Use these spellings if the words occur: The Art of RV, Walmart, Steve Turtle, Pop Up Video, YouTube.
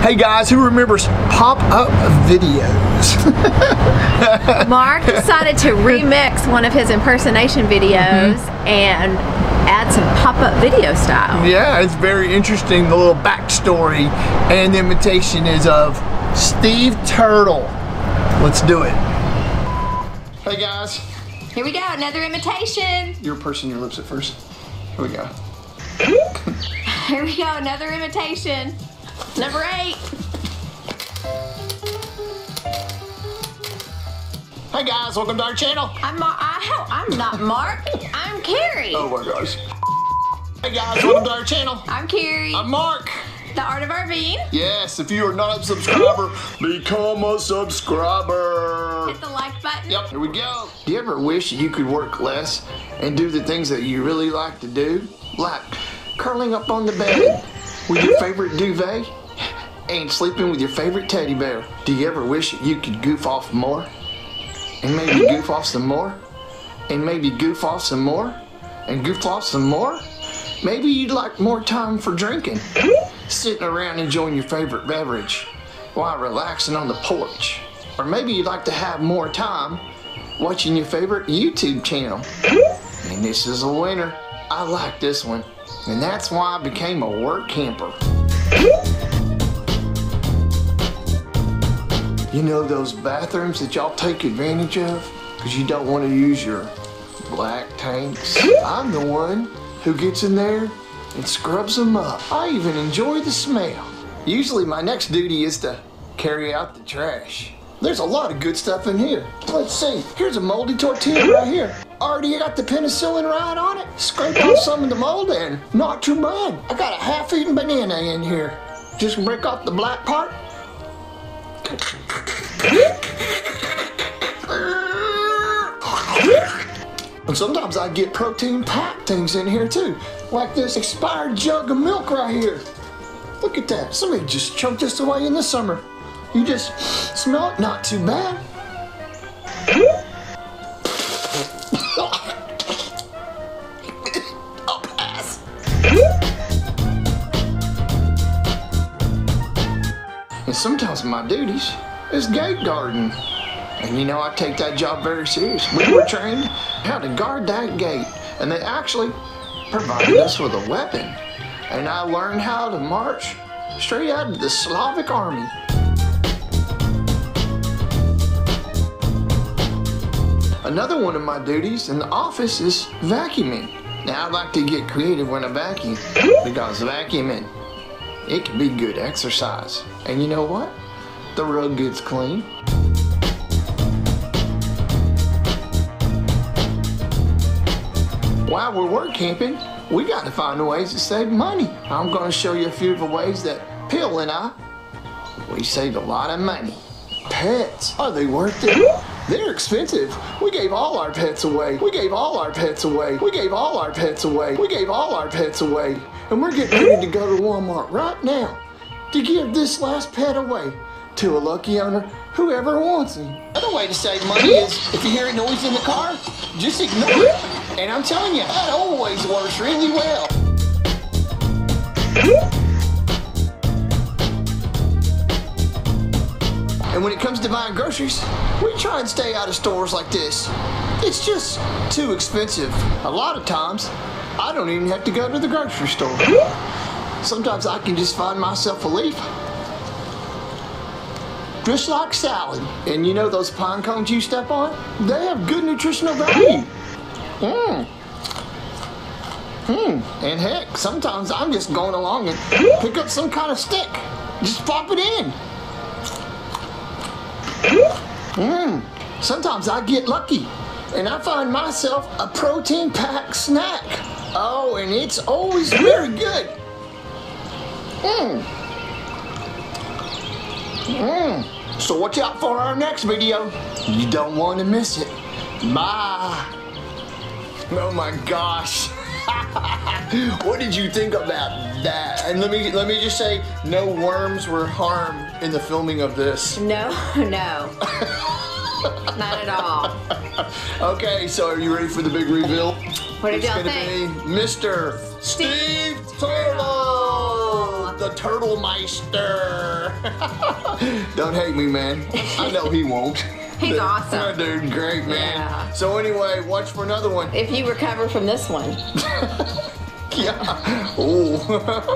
Hey guys, who remembers pop-up videos? Mark decided to remix one of his impersonation videos and add some pop-up video style. Yeah, it's very interesting. The little backstory and the imitation is of Steve Turtle. Let's do it. Hey guys. Here we go, another imitation. You're pursing your lips at first. Here we go. Here we go, another imitation. Number 8. Hi guys, welcome to our channel. I'm not Mark. I'm Carrie. Oh my gosh. Hey guys, welcome to our channel. I'm Carrie. I'm Mark. The Art of RV. Yes, if you are not a subscriber, become a subscriber. Hit the like button. Yep, here we go. Do you ever wish you could work less and do the things that you really like to do? Like curling up on the bed with your favorite duvet and sleeping with your favorite teddy bear. Do you ever wish you could goof off more? And maybe goof off some more? And maybe goof off some more? And goof off some more? Maybe you'd like more time for drinking, sitting around enjoying your favorite beverage while relaxing on the porch. Or maybe you'd like to have more time watching your favorite YouTube channel. And this is a winner. I like this one. And that's why I became a work camper. You know those bathrooms that y'all take advantage of because you don't want to use your black tanks? I'm the one who gets in there and scrubs them up. I even enjoy the smell. Usually my next duty is to carry out the trash. There's a lot of good stuff in here. Let's see. Here's a moldy tortilla right here. Already got the penicillin right on it. Scrape off some of the mold and not too bad. I got a half-eaten banana in here. Just break off the black part. And sometimes I get protein-packed things in here too. Like this expired jug of milk right here. Look at that. Somebody just chunked this away in the summer. You just smell it, not too bad. I'll pass. And sometimes my duties is gate guarding. And you know, I take that job very serious. We were trained how to guard that gate. And they actually provided us with a weapon. And I learned how to march straight out of the Slavic army. Another one of my duties in the office is vacuuming. Now, I like to get creative when I vacuum because vacuuming, it can be good exercise. And you know what? The rug gets clean. While we're work camping, we got to find ways to save money. I'm going to show you a few of the ways that Phil and I, we saved a lot of money. Pets, are they worth it? They're expensive. We gave all our pets away. We gave all our pets away. We gave all our pets away. We gave all our pets away. And we're getting ready to go to Walmart right now to give this last pet away to a lucky owner, whoever wants him. Another way to save money is if you hear a noise in the car, just ignore it. And I'm telling you, that always works really well. And when it comes to buying groceries, we try and stay out of stores like this. It's just too expensive. A lot of times, I don't even have to go to the grocery store. Sometimes I can just find myself a leaf, just like salad. And you know those pine cones you step on? They have good nutritional value. And heck, sometimes I'm just going along and pick up some kind of stick. Just pop it in. Sometimes I get lucky and I find myself a protein packed snack. Oh, and it's always very good. So watch out for our next video. You don't want to miss it. Bye. Oh my gosh. What did you think about that? And let me just say, no worms were harmed in the filming of this. No. Not at all. Okay, so are you ready for the big reveal? What did y'all think? It's gonna be Mr. Steve Turtle. the Turtle Meister. Don't hate me, man. I know he won't. He's awesome. Dude, great, man. Yeah. So anyway, watch for another one. If you recover from this one. Yeah. Oh.